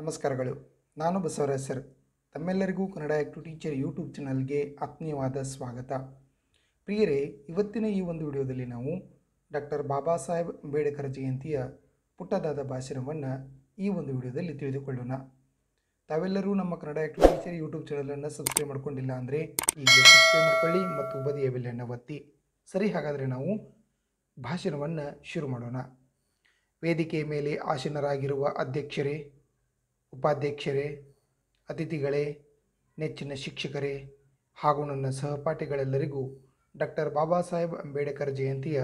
ನಮಸ್ಕಾರಗಳು ನಾನು ಬಸವರಾಜ್ ಸರ್ ತಮ್ಮೆಲ್ಲರಿಗೂ ಕನ್ನಡ ಆಕ್ಟಿವ್ ಟೀಚರ್ ಯೂಟ್ಯೂಬ್ ಚಾನೆಲ್ಗೆ ಆತ್ಮೀಯವಾದ ಸ್ವಾಗತ ಪ್ರಿಯರೇ ಇವತ್ತಿನ ಈ ಒಂದು ವಿಡಿಯೋದಲ್ಲಿ ನಾವು ಡಾಕ್ಟರ್ ಬಾಬಾಸಾಹೇಬ್ ಅಂಬೇಡ್ಕರ್ ಜಯಂತಿಯ ಪುಟ್ಟದಾದ ಭಾಷಣವನ್ನು ಈ ಒಂದು ವಿಡಿಯೋದಲ್ಲಿ ತಿಳಿದುಕೊಳ್ಳೋಣ ತಾವೆಲ್ಲರೂ ನಮ್ಮ Kannada active teacher YouTube channel ಅನ್ನು ಸಬ್ಸ್ಕ್ರೈಬ್ ಮಾಡ್ಕೊಂಡಿಲ್ಲ ಅಂದ್ರೆ ಈಗಲೇ ಸಬ್ಸ್ಕ್ರೈಬ್ ಮಾಡ್ಕೊಳ್ಳಿ ಮತ್ತು ಬದಿಯ ಬೆಲ್ ಅನ್ನು ಒತ್ತಿ ಸರಿ ಹಾಗಾದ್ರೆ ನಾವು ಭಾಷಣವನ್ನು ಶುರು ಮಾಡೋಣ ವೇದಿಕೆ ಮೇಲೆ ಆಸೀನರಾಗಿರುವ ಅಧ್ಯಕ್ಷರೇ ಉಪಾಧ್ಯಕ್ಷರೇ ಅತಿಥಿಗಳೇ ನೆಚ್ಚಿನ ಶಿಕ್ಷಕರೇ ಹಾಗೂ ನನ್ನ ಸಹಪಾಠಿಗಳೆಲ್ಲರಿಗೂ ಡಾಕ್ಟರ್ ಬಾಬಾಸಾಹೇಬ್ ಅಂಬೇಡ್ಕರ್ ಜಯಂತಿಯ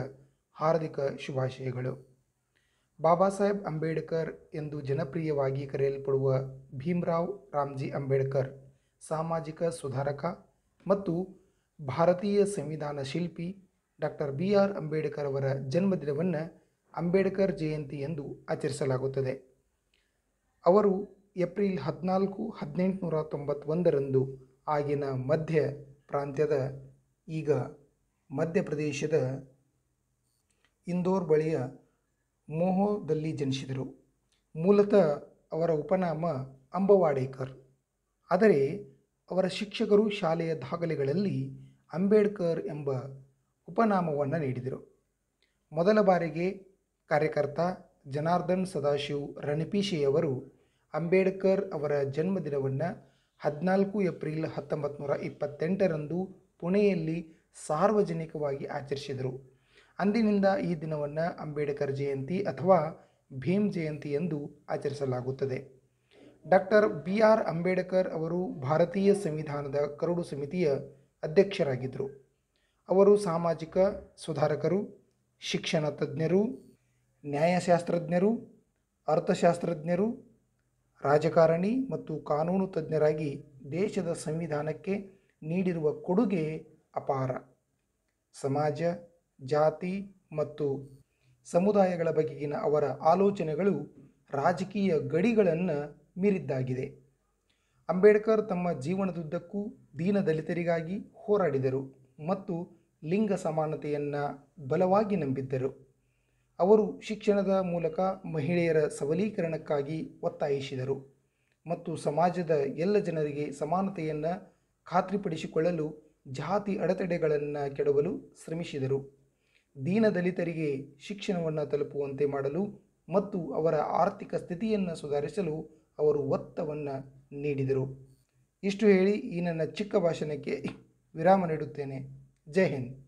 ಹಾರ್ದಿಕ ಶುಭಾಶಯಗಳು ಬಾಬಾಸಾಹೇಬ್ ಅಂಬೇಡ್ಕರ್ ಎಂದು ಜನಪ್ರಿಯವಾಗಿ ಕರೆಯಲ್ಪಡುವ ಭೀಮರಾವ್ ರಾಮ್ಜಿ ಅಂಬೇಡ್ಕರ್ ಸಾಮಾಜಿಕ ಸುಧಾರಕ ಮತ್ತು ಭಾರತೀಯ ಸಂವಿಧಾನ ಶಿಲ್ಪಿ ಡಾಕ್ಟರ್ ಬಿಆರ್ ಅಂಬೇಡ್ಕರ್ ಅವರ ಜನ್ಮದಿನವನ್ನು ಅಂಬೇಡ್ಕರ್ ಜಯಂತಿ ಎಂದು ಆಚರಿಸಲಾಗುತ್ತದೆ ಅವರು ಏಪ್ರಿಲ್ 14 1891 ರಂದು ಆಗಿನ ಮಧ್ಯ ಪ್ರಾಂತ್ಯದ ಈಗ ಮಧ್ಯಪ್ರದೇಶದ ಇಂದೋರ್ ಬಳಿಯ ಮೋಹದಲ್ಲಿ ಜನಿಸಿದರು ಮೂಲತಃ ಅವರ ಉಪನಾಮ ಅಂಬವಾಡೇಕರ್ ಆದರೆ ಅವರ ಶಿಕ್ಷಕರು ಶಾಲೆಯ ದಾಖಲೆಗಳಲ್ಲಿ ಅಂಬೇಡ್ಕರ್ ಎಂಬ ಉಪನಾಮವನ್ನು ನೀಡಿದರು ಮೊದಲ ಬಾರಿಗೆ ಕಾರ್ಯಕರ್ತ ಜನಾರ್ದನ್ ಸದಾಶಿವ್ ರಣಪಿಶೆಯವರು ಅಂಬೇಡ್ಕರ್ ಅವರ ಜನ್ಮದಿನವನ್ನು 14 ಏಪ್ರಿಲ್ 1928 ರಂದು ಪುಣೆಯಲ್ಲಿ ಸಾರ್ವಜನಿಕವಾಗಿ ಆಚರಿಸಿದರು ಅಂದಿನಿಂದ ಈ ದಿನವನ್ನು ಅಂಬೇಡ್ಕರ್ ಜಯಂತಿ ಅಥವಾ ಭೀಮ್ ಜಯಂತಿ ಎಂದು ಆಚರಿಸಲಾಗುತ್ತದೆ ಡಾಕ್ಟರ್ ಬಿ ಆರ್ ಅಂಬೇಡ್ಕರ್ ಅವರು ಭಾರತೀಯ ಸಂವಿಧಾನದ ಕರಡು ಸಮಿತಿಯ ಅಧ್ಯಕ್ಷರಾಗಿದ್ದರು ಅವರು ಸಾಮಾಜಿಕ ಸುಧಾರಕರು ಶಿಕ್ಷಣ ತಜ್ಞರು ನ್ಯಾಯಶಾಸ್ತ್ರಜ್ಞರು ಅರ್ಥಶಾಸ್ತ್ರಜ್ಞರು ರಾಜಕಾರಣಿ ಮತ್ತು ಕಾನೂನು ತಜ್ಞರಾಗಿ ದೇಶದ ಸಂವಿಧಾನಕ್ಕೆ ನೀಡಿರುವ ಕೊಡುಗೆ ಅಪಾರ ಸಮಾಜ ಜಾತಿ ಮತ್ತು ಸಮುದಾಯಗಳ ಬಗೆಗಿನ ಅವರ ಆಲೋಚನೆಗಳು ರಾಜಕೀಯ ಗಡಿಗಳನ್ನು ಮೀರಿದ್ದಾಗಿದೆ ಅಂಬೇಡ್ಕರ್ ತಮ್ಮ ಜೀವನದುದ್ದಕ್ಕೂ ದೀನದಲಿತರಿಗಾಗಿ ಹೋರಾಡಿದರು ಮತ್ತು ಲಿಂಗ ಸಮಾನತೆಯನ್ನು ಬಲವಾಗಿ ನಂಬಿದ್ದರು ಅವರು ಶಿಕ್ಷಣದ ಮೂಲಕ ಮಹಿಳೆಯರ ಸಬಲೀಕರಣಕ್ಕಾಗಿ ಒತ್ತಾಯಿಸಿದರು ಮತ್ತು ಸಮಾಜದ ಎಲ್ಲ ಜನರಿಗೆ ಸಮಾನತೆಯನ್ನು ಖಾತ್ರಿಪಡಿಸಿಕೊಳ್ಳಲು ಜಾತಿ ಅಡೆತಡೆಗಳನ್ನು ಕೆಡವಲು ಶ್ರಮಿಸಿದರು ದೀನದಲಿತರಿಗೆ ಶಿಕ್ಷಣವನ್ನು ತಲುಪುವಂತೆ ಮಾಡಲು ಮತ್ತು ಅವರ ಆರ್ಥಿಕ ಸ್ಥಿತಿಯನ್ನು ಸುಧಾರಿಸಲು ಅವರು ಒತ್ತನ್ನು ನೀಡಿದರು ಇಷ್ಟು ಹೇಳಿ ಈ ನನ್ನ ಚಿಕ್ಕ ಭಾಷಣಕ್ಕೆ ವಿರಾಮ ನೀಡುತ್ತೇನೆ ಜೈ ಹಿಂದ್